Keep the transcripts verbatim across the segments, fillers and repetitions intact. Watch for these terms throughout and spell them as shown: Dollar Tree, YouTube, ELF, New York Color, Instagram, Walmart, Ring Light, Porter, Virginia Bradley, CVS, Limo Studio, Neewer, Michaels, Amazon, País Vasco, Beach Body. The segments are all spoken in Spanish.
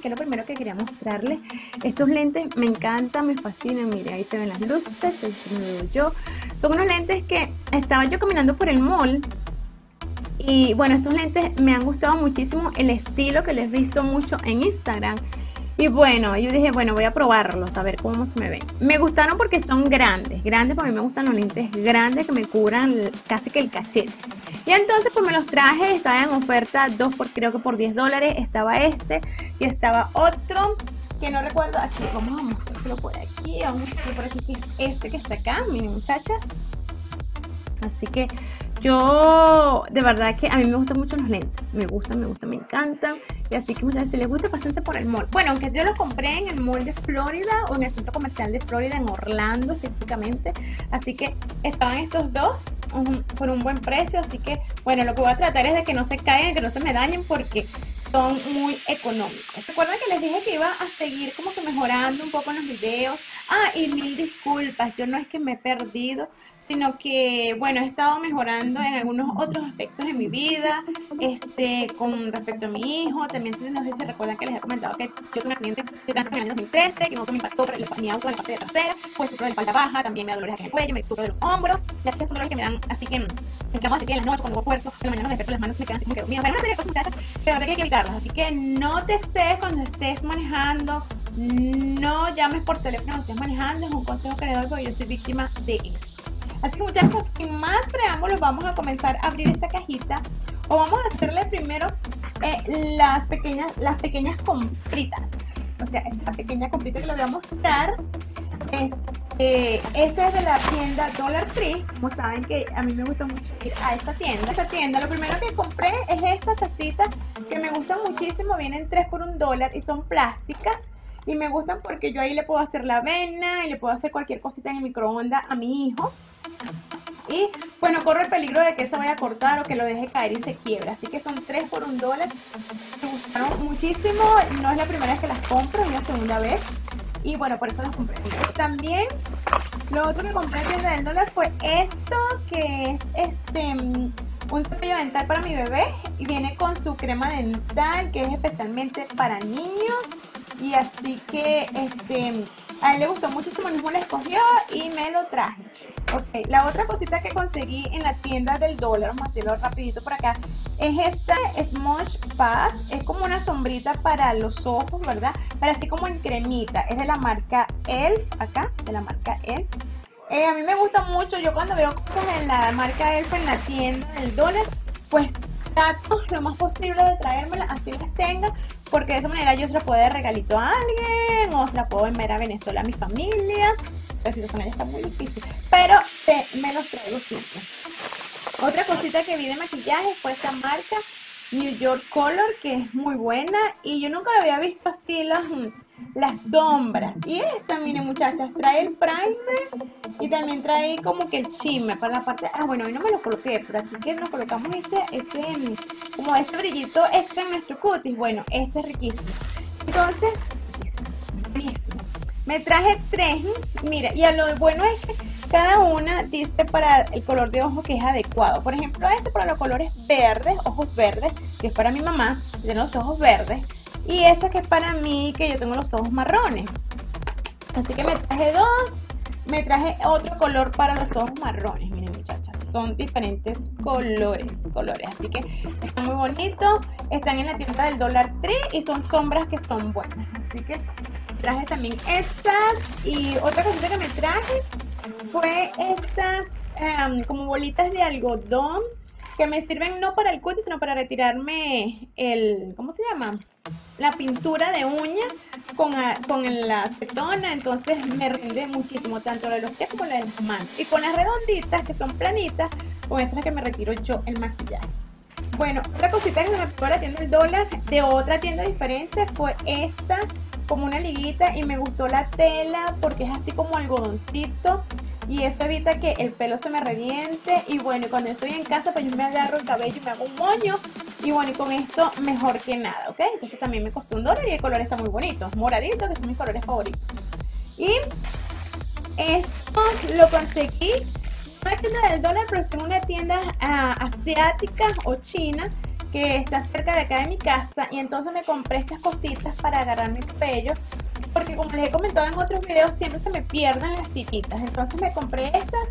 que es lo primero que quería mostrarles. Estos lentes me encantan, me fascinan. Miren, ahí se ven las luces, ahí se me veo yo. Son unos lentes que estaba yo caminando por el mall. Y bueno, estos lentes me han gustado muchísimo el estilo que les he visto mucho en Instagram. Y bueno, yo dije, bueno, voy a probarlos, a ver cómo se me ven. Me gustaron porque son grandes, grandes, para mí me gustan los lentes grandes que me cubran casi que el cachete. Y entonces pues me los traje, estaba en oferta dos por creo que por diez dólares, estaba este y estaba otro que no recuerdo. Aquí, vamos a mostrárselo por aquí, vamos a mostrárselo por aquí, que es este que está acá, miren muchachas. Así que yo, de verdad que a mí me gustan mucho los lentes, me gustan, me gustan, me encantan. Y así que muchas veces, si les gusta, pásense por el mall. Bueno, aunque yo lo compré en el mall de Florida o en el centro comercial de Florida, en Orlando específicamente. Así que estaban estos dos un, por un buen precio. Así que, bueno, lo que voy a tratar es de que no se caigan, que no se me dañen, porque son muy económicos. Recuerden que les dije que iba a seguir como que mejorando un poco en los videos. Ah, y mil disculpas, yo no es que me he perdido, sino que, bueno, he estado mejorando en algunos otros aspectos de mi vida, este, con respecto a mi hijo. También, no sé si recuerdan que les he comentado que yo tuve un accidente de tránsito en el año dos mil trece, que mi auto me impactó por mi auto en la parte de trasera, pues sufro de espalda baja, también me da dolores en el cuello, me sufro de los hombros, las que son dolores que me dan, así que en cama de pie en la noche, cuando hago esfuerzo, en la mañana me despierto, las manos me quedan así como que dormidas. Bueno, una serie de cosas, muchachas, de verdad que hay que evitarlas, así que no te estés cuando estés manejando, no llames por teléfono cuando estés manejando, es un consejo que le doy porque yo soy víctima de eso. Así que muchachos, sin más preámbulos, vamos a comenzar a abrir esta cajita, o vamos a hacerle primero eh, las pequeñas las pequeñas compritas. O sea, esta pequeña comprita que les voy a mostrar, es, eh, esta es de la tienda Dollar Tree. Como saben que a mí me gusta mucho ir a esta tienda. Esta tienda, lo primero que compré es estas tacitas que me gustan muchísimo, vienen tres por un dólar y son plásticas. Y me gustan porque yo ahí le puedo hacer la avena y le puedo hacer cualquier cosita en el microondas a mi hijo. Y bueno, corro el peligro de que se vaya a cortar o que lo deje caer y se quiebra. Así que son tres por un dólar. Me gustaron muchísimo. No es la primera vez que las compro, es la segunda vez. Y bueno, por eso las compré. También lo otro que compré en tienda del dólar fue esto, que es este un cepillo dental para mi bebé. Y viene con su crema dental, que es especialmente para niños. Y así que este a él le gustó muchísimo, mismo lo escogió y me lo traje. Ok, la otra cosita que conseguí en la tienda del dólar, vamos a hacerlo rapidito por acá, es esta Smudge Pad, es como una sombrita para los ojos, ¿verdad? Pero así como en cremita, es de la marca E L F, acá, de la marca E L F. Eh, a mí me gusta mucho, yo cuando veo cosas en la marca E L F en la tienda del dólar, pues trato lo más posible de traérmelas, así las tenga, porque de esa manera yo se las puedo dar regalito a alguien, o se las puedo enviar a Venezuela a mi familia. La situación está muy difícil, pero te, me los traigo siempre. Otra cosita que vi de maquillaje fue esta marca New York Color, que es muy buena, y yo nunca la había visto así las, las sombras. Y esta, miren muchachas, trae el primer y también trae como que el shimmer para la parte. Ah, bueno, hoy no me lo coloqué, pero aquí que nos colocamos ese, ese como este brillito extra en nuestro cutis. Bueno, este es riquísimo. Entonces, buenísimo. Me traje tres, mira, y a lo bueno es que cada una dice para el color de ojo que es adecuado. Por ejemplo, este para los colores verdes, ojos verdes, que es para mi mamá, que tiene los ojos verdes. Y esta que es para mí, que yo tengo los ojos marrones. Así que me traje dos, me traje otro color para los ojos marrones, miren muchachas. Son diferentes colores, colores, así que están muy bonitos. Están en la tienda del Dollar Tree y son sombras que son buenas, así que traje también estas. Y otra cosita que me traje fue estas um, como bolitas de algodón que me sirven no para el cutis, sino para retirarme el, ¿cómo se llama? La pintura de uña con, a, con la acetona. Entonces me rinde muchísimo, tanto la de los pies como la de las manos. Y con las redonditas, que son planitas, con esas es que me retiro yo el maquillaje. Bueno, otra cosita que me pegó la tienda del dólar, de otra tienda diferente, fue esta, como una liguita, y me gustó la tela porque es así como algodoncito y eso evita que el pelo se me reviente. Y bueno, cuando estoy en casa pues yo me agarro el cabello y me hago un moño, y bueno, y con esto mejor que nada, ¿ok? Entonces también me costó un dólar y el color está muy bonito, moradito, que son mis colores favoritos. Y esto lo conseguí en una tienda del dólar, pero es una tienda uh, asiática o china, que está cerca de acá de mi casa, y entonces me compré estas cositas para agarrar mi cabello, porque como les he comentado en otros videos, siempre se me pierden las tiritas. Entonces me compré estas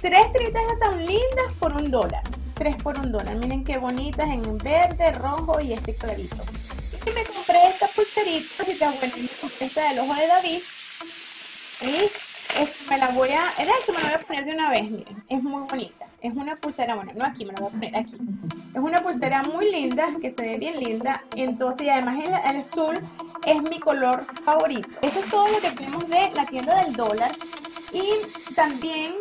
tres tiritas tan lindas por un dólar, tres por un dólar, miren qué bonitas, en verde, rojo y este clarito. Y me compré estas pulseritas y tan buenas, me compré esta del ojo de David, y esto me la voy a, era esto, me la voy a poner de una vez, miren, es muy bonita. Es una pulsera, bueno, no aquí, me la voy a poner aquí. Es una pulsera muy linda, que se ve bien linda. Entonces, y además el, el azul es mi color favorito. Eso es todo lo que tenemos de la tienda del dólar. Y también,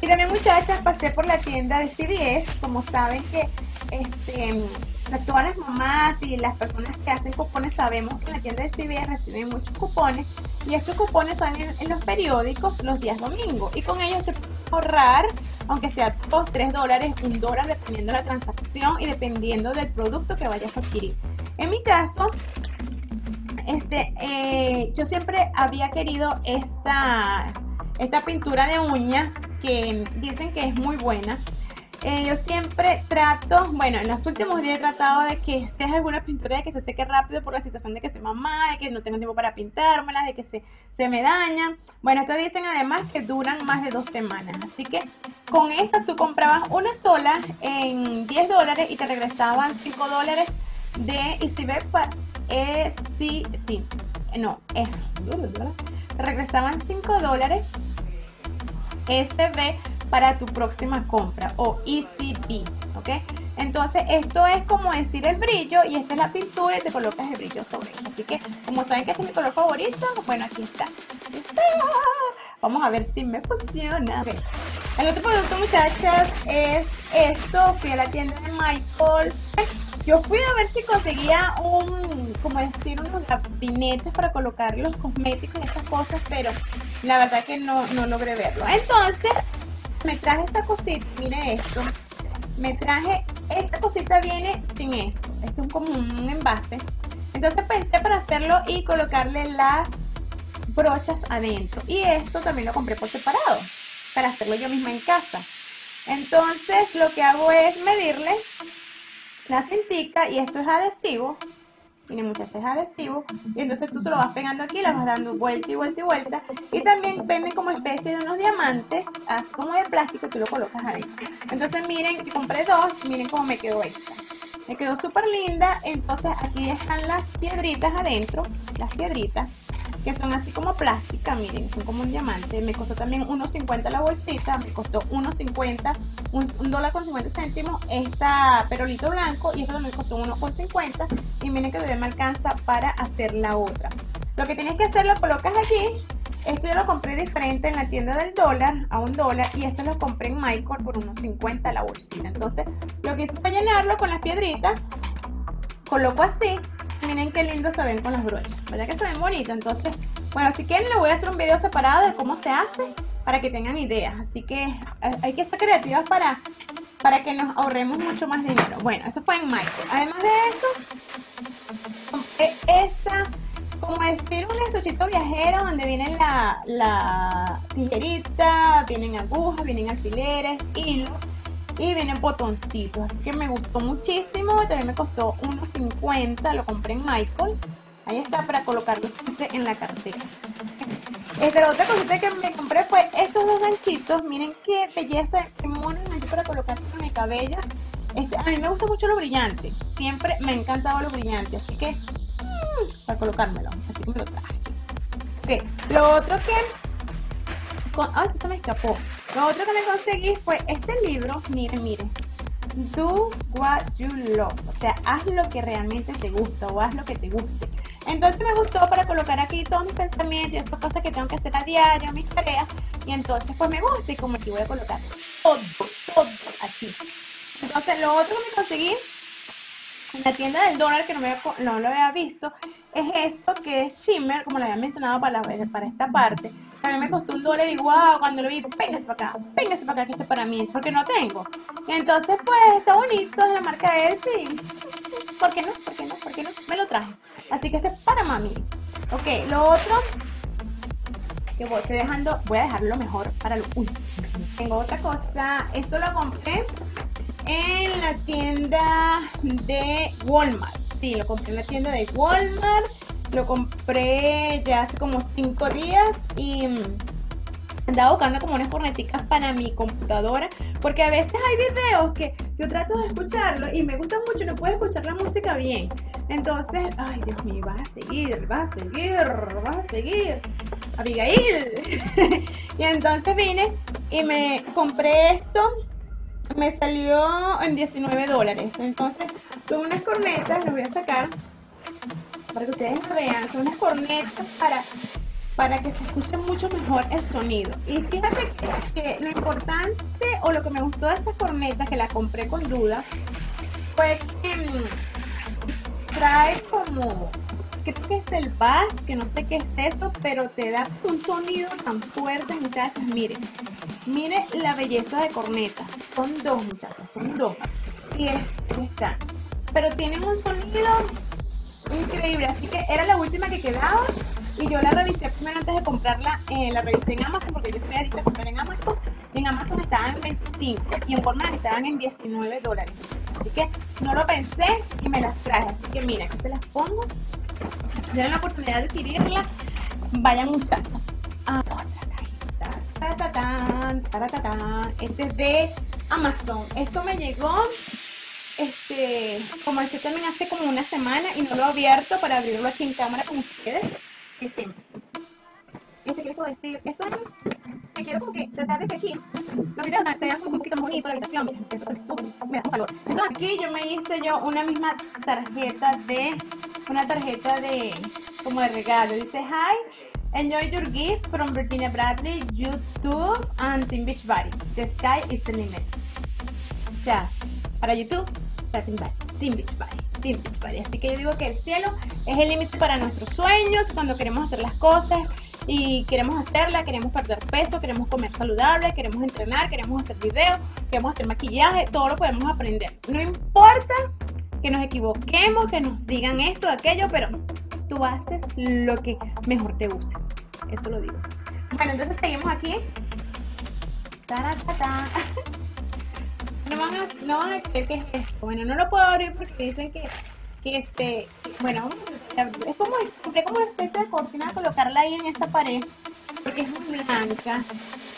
y también muchachas, pasé por la tienda de C V S. Como saben que este, todas las mamás y las personas que hacen cupones sabemos que en la tienda de C V S reciben muchos cupones. Y estos cupones salen en los periódicos los días domingo, y con ellos se puede ahorrar, aunque sea dos, tres dólares, un dólar, dependiendo de la transacción y dependiendo del producto que vayas a adquirir. En mi caso, este, eh, yo siempre había querido esta, esta pintura de uñas que dicen que es muy buena. Eh, yo siempre trato, bueno, en los últimos días he tratado de que sea alguna pintura de que se seque rápido por la situación de que soy mamá, de que no tengo tiempo para pintármelas, de que se, se me dañan. Bueno, estas dicen además que duran más de dos semanas, así que con esta tú comprabas una sola en diez dólares y te regresaban cinco dólares de Isibet para... Eh, sí, sí, no, eh, te regresaban cinco dólares S B para tu próxima compra o E C B, ¿ok? Entonces esto es como decir el brillo, y esta es la pintura y te colocas el brillo sobre ella. Así que como saben que este es mi color favorito, bueno, aquí está. Vamos a ver si me funciona. Okay. El otro producto, muchachas, es esto. Fui a la tienda de Michaels. Yo fui a ver si conseguía un, como decir, unos gabinetes para colocar los cosméticos y esas cosas, pero la verdad que no, no logré verlo. Entonces me traje esta cosita, mire esto, me traje, esta cosita viene sin esto, esto es como un envase. Entonces pensé para hacerlo y colocarle las brochas adentro, y esto también lo compré por separado, para hacerlo yo misma en casa. Entonces lo que hago es medirle la cintica, y esto es adhesivo, miren muchachos, es adhesivo, y entonces tú se lo vas pegando aquí, la vas dando vuelta y vuelta y vuelta, y también venden como especie de unos diamantes, así como de plástico, y tú lo colocas ahí. Entonces miren, compré dos, miren cómo me quedó esta, me quedó súper linda. Entonces aquí están las piedritas adentro, las piedritas, que son así como plástica, miren, son como un diamante. Me costó también uno cincuenta la bolsita, me costó uno cincuenta, un dólar con cincuenta céntimos, esta perolito blanco, y esto también costó uno cincuenta, y miren que todavía me alcanza para hacer la otra. Lo que tienes que hacer, lo colocas aquí. Esto yo lo compré diferente en la tienda del dólar, a un dólar, y esto lo compré en Michael por uno cincuenta la bolsita. Entonces lo que hice fue llenarlo con las piedritas, coloco así. Miren qué lindo se ven con las brochas, ¿verdad que se ven bonitas? Entonces, bueno, si quieren les voy a hacer un video separado de cómo se hace, para que tengan ideas. Así que hay que ser creativas para, para que nos ahorremos mucho más dinero. Bueno, eso fue en mayo. Además de eso, compré esta, como decir, un estuchito viajero, donde vienen la, la tijerita, vienen agujas, vienen alfileres, hilo, y vienen botoncitos, así que me gustó muchísimo. También me costó uno cincuenta, lo compré en Michael. Ahí está, para colocarlo siempre en la cartera. Esta, la otra cosita que me compré fue estos dos ganchitos, miren qué belleza, qué mono, para colocarse en el cabello. Este, a mí me gusta mucho lo brillante, siempre me ha encantado lo brillante, así que mmm, para colocármelo, así que me lo traje. Okay. Lo otro que con... ay, se me escapó. Lo otro que me conseguí fue este libro, miren, miren, Do What You Love, o sea, haz lo que realmente te gusta, o haz lo que te guste. Entonces me gustó para colocar aquí todos mis pensamientos y esas cosas que tengo que hacer a diario, mis tareas, y entonces pues me gusta, y como aquí voy a colocar todo, todo aquí. Entonces lo otro que me conseguí en la tienda del dólar, que no, me, no lo había visto, es esto que es shimmer, como lo había mencionado para, la, para esta parte. También me costó un dólar, y wow, cuando lo vi, véngase para acá, véngase para acá, que ese es para mí, porque no tengo. Y entonces pues está bonito, es de la marca E L F, ¿por qué no? ¿Por qué no? ¿Por qué no? Me lo traje, así que este es para mami. Ok, lo otro que voy estoy dejando, voy a dejarlo mejor para lo último. Tengo otra cosa, esto lo compré en la tienda de Walmart. Sí, lo compré en la tienda de Walmart. Lo compré ya hace como cinco días y andaba buscando como unas corneticas para mi computadora, porque a veces hay videos que yo trato de escucharlos y me gustan mucho, no puedo escuchar la música bien. Entonces, ay Dios mío, vas a seguir, vas a seguir, vas a seguir, Abigail. Y entonces vine y me compré esto, me salió en diecinueve dólares. Entonces son unas cornetas, las voy a sacar para que ustedes lo vean, son unas cornetas para... para que se escuche mucho mejor el sonido. Y fíjate que, que lo importante o lo que me gustó de esta corneta, que la compré con duda, fue que mmm, trae como, creo que es el bass, que no sé qué es eso, pero te da un sonido tan fuerte, muchachos. Miren, miren la belleza de corneta. Son dos, muchachos, son dos. Y es, está. Pero tienen un sonido increíble, así que era la última que quedaba. Y yo la revisé primero antes de comprarla, eh, la revisé en Amazon, porque yo soy adicta a comprar en Amazon. Y en Amazon estaban en veinticinco y en Walmart estaban en diecinueve dólares. Así que no lo pensé y me las traje. Así que mira, aquí se las pongo. Si tienen la oportunidad de adquirirla, vayan muchachos. Ah, otra cajita. Este es de Amazon. Esto me llegó, este, como este también hace como una semana y no lo he abierto para abrirlo aquí en cámara con ustedes. Este, este que les puedo decir, esto es que quiero como que tratar de que aquí los videos se vean un poquito bonito, la habitación, que esto se sube, me da un calor. Entonces aquí yo me hice yo una misma tarjeta de, una tarjeta de, como de regalo. Dice, hi, enjoy your gift from Virginia Bradley, YouTube and in Beach Body. The sky is the limit. O sea, para YouTube, para Team Body, Team Beach Body. Así que yo digo que el cielo es el límite para nuestros sueños, cuando queremos hacer las cosas y queremos hacerlas, queremos perder peso, queremos comer saludable, queremos entrenar, queremos hacer videos, queremos hacer maquillaje, todo lo podemos aprender. No importa que nos equivoquemos, que nos digan esto, aquello, pero tú haces lo que mejor te gusta. Eso lo digo. Bueno, entonces seguimos aquí. ¡Ta-ta-ta! No van, a, no van a creer que es esto. Bueno, no lo puedo abrir porque dicen que, que este, bueno, es como, compré como una especie de cortina, colocarla ahí en esa pared, porque es muy blanca.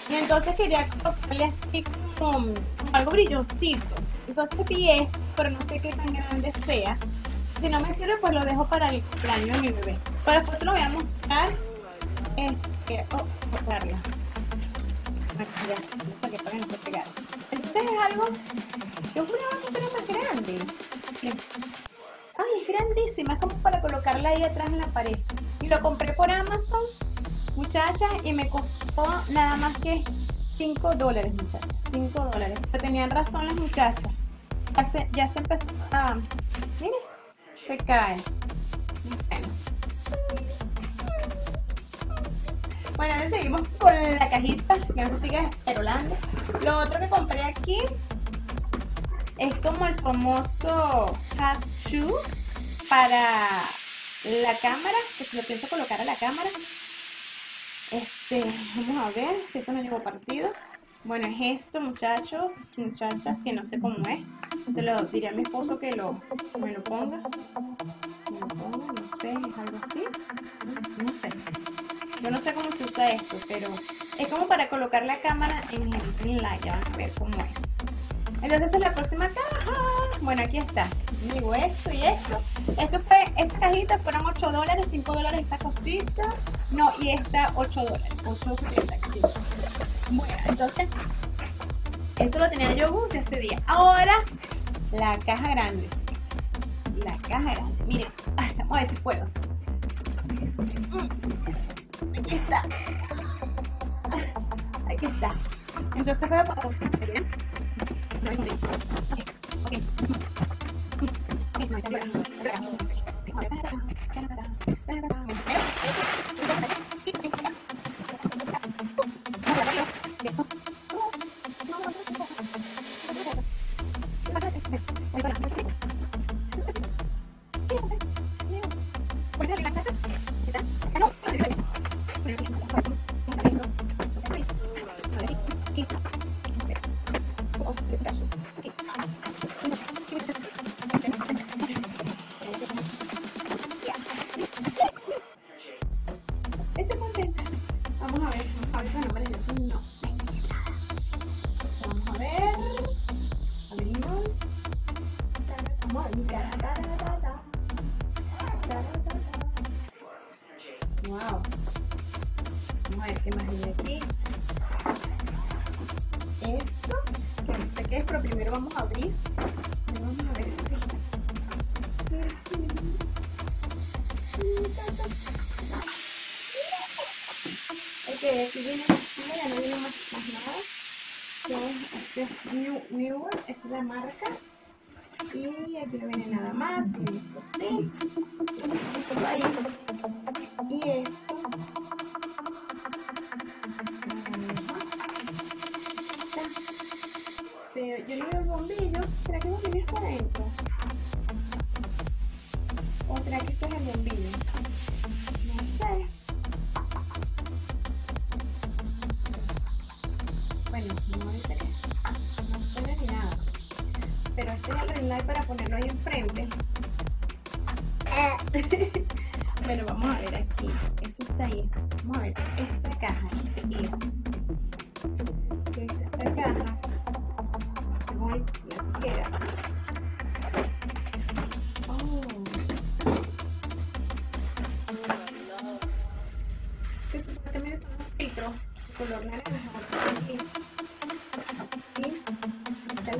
Y entonces quería colocarle así como, como algo brillosito. Entonces vi esto, pero no sé qué tan grande sea. Si no me sirve, pues lo dejo para el cumpleaños de mi bebé. Pero después se lo voy a mostrar. Este, oh, cortarla. Aquí ya, lo saqué para que no se pegara. Es algo, yo juraba que era más grande. Ay, es grandísima, es como para colocarla ahí atrás en la pared. Y lo compré por Amazon, muchachas, y me costó nada más que cinco dólares, muchachas, cinco dólares. Pero tenían razón las muchachas. Ya se, ya se empezó a... Ah, miren, se cae. Bueno. Bueno, ahora seguimos con la cajita, que no se siga esperolando. Lo otro que compré aquí es como el famoso hat shoe para la cámara, que si lo pienso colocar a la cámara. Este, vamos a ver si esto no llegó partido. Bueno, es esto, muchachos, muchachas, que no sé cómo es. Se lo diré a mi esposo que lo, me lo ponga. Me lo ponga, no sé, es algo así. No sé. Yo no sé cómo se usa esto, pero es como para colocar la cámara en el Ring Light. Ya van a ver cómo es. Entonces es la próxima caja. Bueno, aquí está. Digo esto y esto. Esto fue, esta cajita fueron ocho dólares, cinco dólares esta cosita. No, y esta ocho dólares. ocho setenta y cinco. Bueno, entonces, esto lo tenía yo de hace día. Ahora, la caja grande. La caja grande. Miren, vamos a ver si puedo. Aquí está. Aquí está. Entonces voy a pagar. Okay. Estoy contenta. Vamos a ver, ahorita no vale no. Vamos a ver. Abrimos. Vamos a ver. Wow. Vamos a ver qué más viene aquí. Esto. Que no sé qué es, pero primero vamos a abrir. Vamos a ver si. Ok, aquí viene, mira, no viene más, más nada. Entonces, este es New, Neewer, esta es la marca. Y aquí no viene nada más. Y esto sí. Esto va ahí. Y esto. Pero yo no veo el bombillo. ¿Será que el bombillo es para esto? ¿O será que esto es el bombillo? No sé. Bueno, no me interesa. No suena ni nada. Pero este es el Ring Light para ponerlo ahí enfrente. Bueno, vamos a ver aquí. Eso está ahí. Vamos a ver esta caja. Yes. ¿Qué dice esta caja? Según la tijera. Oh. Que supuestamente es un filtro de color naranja. Ustedes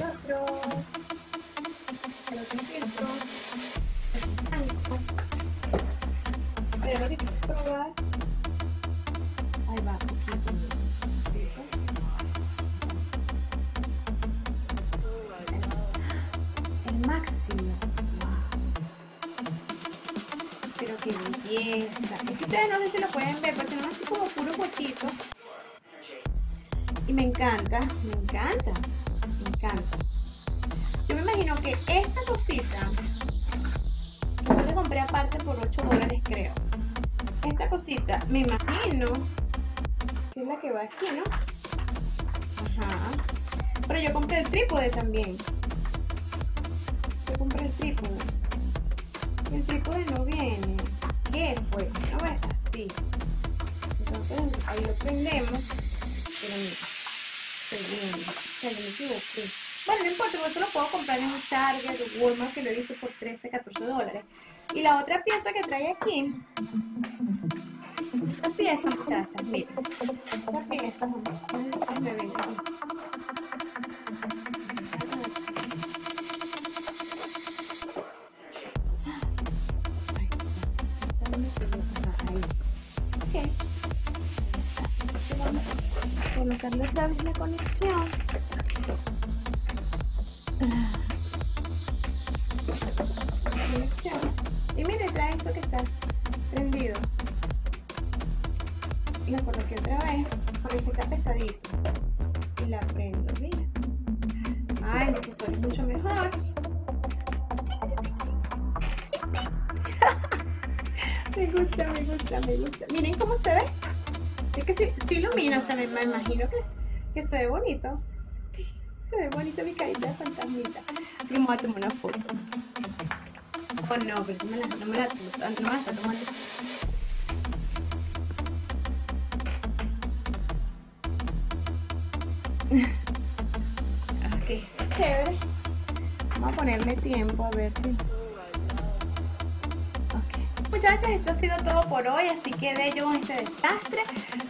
no sé si lo pueden ver, porque no es como puro huequito. Y me encanta, me encanta, me encanta. Yo me imagino que esta cosita, que yo le compré aparte por ocho dólares, creo. Esta cosita, me imagino que es la que va aquí, ¿no? Ajá. Pero yo compré el trípode también. Yo compré el trípode. El trípode no viene. ¿Qué fue? No es así. Entonces ahí lo prendemos. Pero mira, se me equivoqué. Bueno, no importa, porque eso lo puedo comprar en un Target o Walmart, que lo he visto por trece, catorce dólares. Y la otra pieza que trae aquí, esta pieza, muchachas, miren. Esta pieza, muchachas, me ven aquí. Colocarle otra vez la conexión. Conexión. Y mire, trae esto que está prendido. Y lo coloqué otra vez porque está pesadito. Y la prendo, mira. Ay, el difusor es mucho mejor. Me gusta, me gusta, me gusta. Miren cómo se ve. Es que se, se ilumina, o sea, me, me imagino que, que se ve bonito. Se ve bonito mi carita de fantasmita. Así que me voy a tomar una foto. Oh no, pero si me la, no me la antes no me la está tomando. Ok, chévere. Vamos a ponerle tiempo a ver si... Muchachas, esto ha sido todo por hoy, así que de yo este desastre.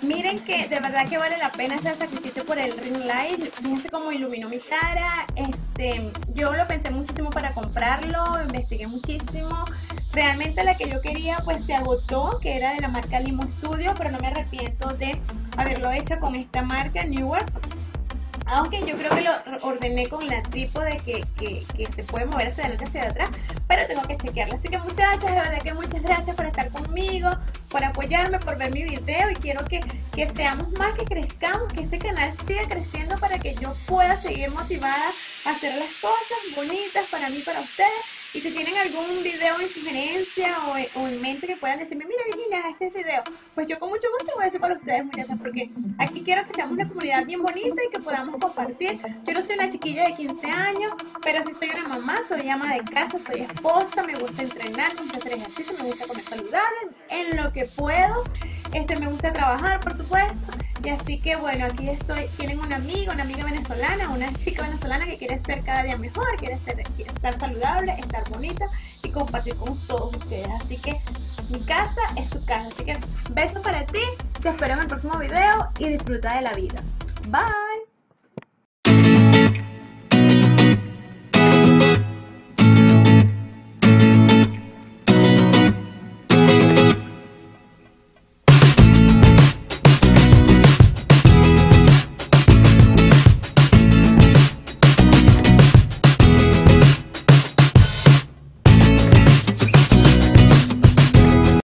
Miren que de verdad que vale la pena hacer el sacrificio por el Ring Light. Fíjense cómo iluminó mi cara. Este, yo lo pensé muchísimo para comprarlo, investigué muchísimo. Realmente la que yo quería pues se agotó, que era de la marca Limo Studio, pero no me arrepiento de haberlo hecho con esta marca, Neewer. Aunque yo creo que lo ordené con la trípode que, que, que se puede mover hacia adelante, hacia atrás, pero tengo que chequearlo. Así que muchachas, de verdad que muchas gracias por estar conmigo, por apoyarme, por ver mi video, y quiero que, que seamos más, que crezcamos, que este canal siga creciendo para que yo pueda seguir motivada a hacer las cosas bonitas para mí, para ustedes. Y si tienen algún video en sugerencia o, o en mente que puedan decirme, mira Virginia, este es el video, pues yo con mucho gusto voy a hacer para ustedes, muchachas, porque aquí quiero que seamos una comunidad bien bonita y que podamos compartir. Yo no soy una chiquilla de quince años, pero sí soy una mamá, soy ama de casa, soy esposa, me gusta entrenar, me gusta hacer ejercicio, me gusta comer saludable, en lo que puedo, este, me gusta trabajar, por supuesto. Y así que bueno, aquí estoy, tienen un amigo, una amiga venezolana, una chica venezolana que quiere ser cada día mejor, quiere, ser, quiere estar saludable, estar bonita y compartir con todos ustedes. Así que mi casa es tu casa, así que besos para ti, te espero en el próximo video y disfruta de la vida.